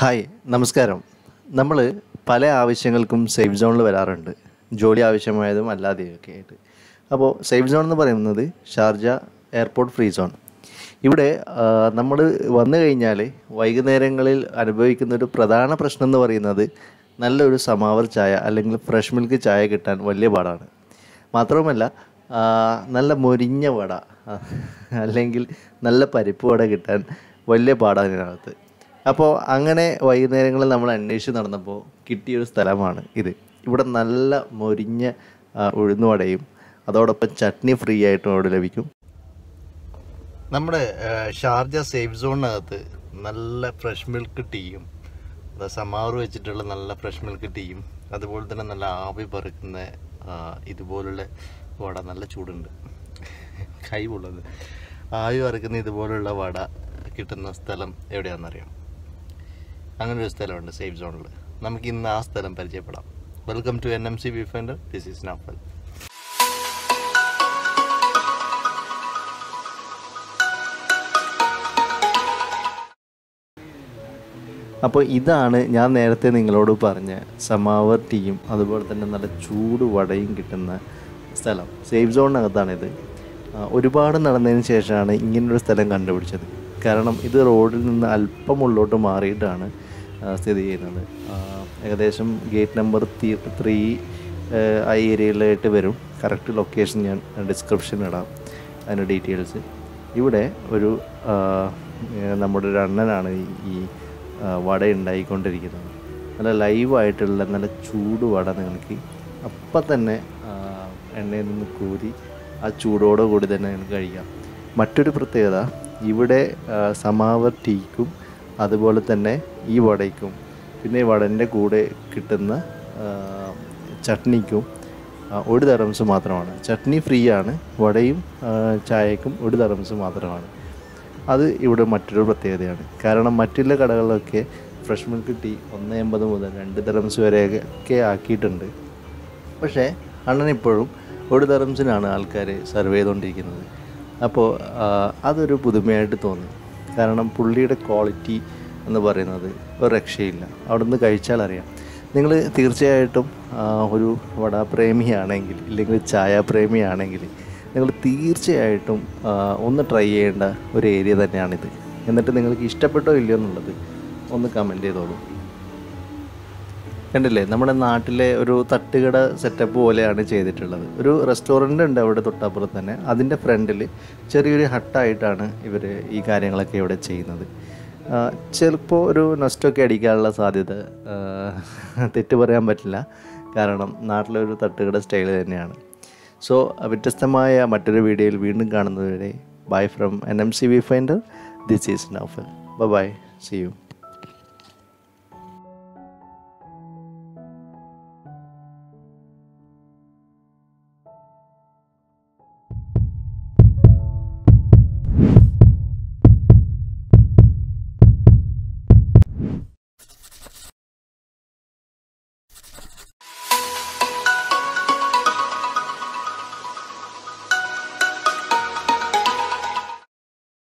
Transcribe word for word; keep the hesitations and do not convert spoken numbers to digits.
Hi, Namaskaram. നമ്മൾ പല ആവശ്യങ്ങൾക്കും സേഫ് സോണിൽ വരാറുണ്ട്. ജോലി ആവശ്യമായതും അല്ലാതെയൊക്കെ ആയിട്ട്. അപ്പോൾ സേഫ് സോൺ എന്ന് പറയുന്നത് ഷാർജ എയർപോർട്ട് ഫ്രീ സോൺ. ഇവിടെ നമ്മൾ വന്നു കഴിഞ്ഞാൽ വൈകുന്നേരങ്ങളിൽ അനുഭവിക്കുന്ന ഒരു പ്രധാന പ്രശ്നം എന്ന് പറയുന്നത് നല്ലൊരു സമാവർ ചായ അല്ലെങ്കിൽ ഫ്രഷ് മിൽക്ക് ചായ കിട്ടാൻ വലിയ പാടാണ്. മാത്രമല്ല നല്ല മൊരിഞ്ഞ വട അല്ലെങ്കിൽ നല്ല പരിപ്പ് വട കിട്ടാൻ വലിയ പാടാണ് ഇതിനകത്ത്. അപ്പോൾ അങ്ങനെ വൈകുന്നേരങ്ങളിൽ നമ്മൾ അന്വേഷിച്ച് നടന്നപ്പോൾ കിട്ടിയൊരു സ്ഥലമാണ് ഇത്. ഇവിടെ നല്ല മൊരിഞ്ഞ ഉഴുന്നുവടയും അതോടൊപ്പം ചട്നി ഫ്രീ ആയിട്ടും അവിടെ ലഭിക്കും. നമ്മുടെ ഷാർജ സേഫ് സോണിനകത്ത് നല്ല ഫ്രഷ് മിൽക്ക് ടീയും സമാവർ വെച്ചിട്ടുള്ള നല്ല ഫ്രഷ് മിൽക്ക് ടീയും അതുപോലെ തന്നെ നല്ല ആവി പറക്കുന്ന ഇതുപോലുള്ള വട, നല്ല ചൂടുണ്ട് കൈ പൊള്ളുന്നത്, ആവി പറക്കുന്ന ഇതുപോലുള്ള വട കിട്ടുന്ന സ്ഥലം എവിടെയാണെന്നറിയാം. അങ്ങനൊരു സ്ഥലമുണ്ട് സേഫ് സോണിൽ. നമുക്ക് ഇന്ന് ആ സ്ഥലം പരിചയപ്പെടാം. Welcome to N M C Viewfinder. This is Nafal. അപ്പോൾ ഇതാണ് ഞാൻ നേരത്തെ നിങ്ങളോട് പറഞ്ഞ സമാവർ ടീയും അതുപോലെ തന്നെ നല്ല ചൂട് വടയും കിട്ടുന്ന സ്ഥലം. സേഫ് സോണിനകത്താണിത്. ഒരുപാട് നടന്നതിന് ശേഷമാണ് ഇങ്ങനൊരു സ്ഥലം കണ്ടുപിടിച്ചത്. കാരണം ഇത് റോഡിൽ നിന്ന് അല്പം ഉള്ളോട്ട് മാറിയിട്ടാണ് സ്ഥിതി ചെയ്യുന്നത്. ഏകദേശം ഗേറ്റ് നമ്പർ ത്രീ ത്രീ ആ ഏരിയയിലായിട്ട് വരും. കറക്റ്റ് ലൊക്കേഷൻ ഞാൻ ഡിസ്ക്രിപ്ഷൻ ഇടാം, അതിൻ്റെ ഡീറ്റെയിൽസ്. ഇവിടെ ഒരു നമ്മുടെ ഒരു അണ്ണനാണ് ഈ വട ഉണ്ടായിക്കൊണ്ടിരിക്കുന്നത്. നല്ല ലൈവായിട്ടുള്ള നല്ല ചൂട് വട നിങ്ങൾക്ക് അപ്പം തന്നെ എണ്ണയിൽ നിന്ന് കോരി ആ ചൂടോടു കൂടി തന്നെ നിങ്ങൾക്ക് കഴിക്കാം. മറ്റൊരു പ്രത്യേകത, ഇവിടെ സമാവർ ടീക്കും അതുപോലെ തന്നെ ഈ വടയ്ക്കും പിന്നെ വടൻ്റെ കൂടെ കിട്ടുന്ന ചട്നിക്കും ഒരു തരംസ് മാത്രമാണ്. ചട്നി ഫ്രീ ആണ്. വടയും ചായക്കും ഒരു തരംസ് മാത്രമാണ്. അത് ഇവിടെ മറ്റൊരു പ്രത്യേകതയാണ്. കാരണം മറ്റുള്ള കടകളിലൊക്കെ ഫ്രഷ് മിൽക്ക് ടീ ഒന്ന് എൺപത് മുതൽ രണ്ട് തരംസ് വരെയൊക്കെ ആക്കിയിട്ടുണ്ട്. പക്ഷേ അണ്ണനിപ്പോഴും ഒരു തരംസിനാണ് ആൾക്കാർ സർവ് ചെയ്തുകൊണ്ടിരിക്കുന്നത്. അപ്പോൾ അതൊരു പുതുമയായിട്ട് തോന്നി. കാരണം പുള്ളിയുടെ ക്വാളിറ്റി എന്ന് പറയുന്നത് ഒരു രക്ഷയില്ല. അവിടുന്ന് കഴിച്ചാൽ അറിയാം. നിങ്ങൾ തീർച്ചയായിട്ടും ഒരു വടാപ്രേമിയാണെങ്കിൽ ഇല്ലെങ്കിൽ ചായപ്രേമിയാണെങ്കിൽ നിങ്ങൾ തീർച്ചയായിട്ടും ഒന്ന് ട്രൈ ചെയ്യേണ്ട ഒരു ഏരിയ തന്നെയാണിത്. എന്നിട്ട് നിങ്ങൾക്ക് ഇഷ്ടപ്പെട്ടോ ഇല്ലയോ എന്നുള്ളത് ഒന്ന് കമൻറ്റ് ചെയ്തോളൂ. കണ്ടില്ലേ, നമ്മുടെ നാട്ടിലെ ഒരു തട്ടുകട സെറ്റപ്പ് പോലെയാണ് ചെയ്തിട്ടുള്ളത്. ഒരു റെസ്റ്റോറൻ്റ് ഉണ്ട് അവിടെ തൊട്ടപ്പുറത്ത് തന്നെ. അതിൻ്റെ ഫ്രണ്ടിൽ ചെറിയൊരു ഹട്ടായിട്ടാണ് ഇവർ ഈ കാര്യങ്ങളൊക്കെ ഇവിടെ ചെയ്യുന്നത്. ചിലപ്പോൾ ഒരു നഷ്ടമൊക്കെ അടിക്കാനുള്ള സാധ്യത, തെറ്റ് പറയാൻ പറ്റില്ല. കാരണം നാട്ടിലെ ഒരു തട്ടുകട സ്റ്റൈൽ തന്നെയാണ്. സോ വ്യത്യസ്തമായ മറ്റൊരു വീഡിയോയിൽ വീണ്ടും കാണുന്നതുവരെ bye from N M C Viewfinder. This is Nafal. Bye bye. See U.